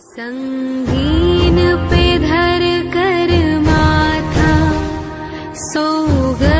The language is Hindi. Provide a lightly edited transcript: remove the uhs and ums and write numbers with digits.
संगीन पे धर कर माथा सो गए।